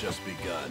just begun.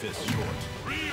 Fist short.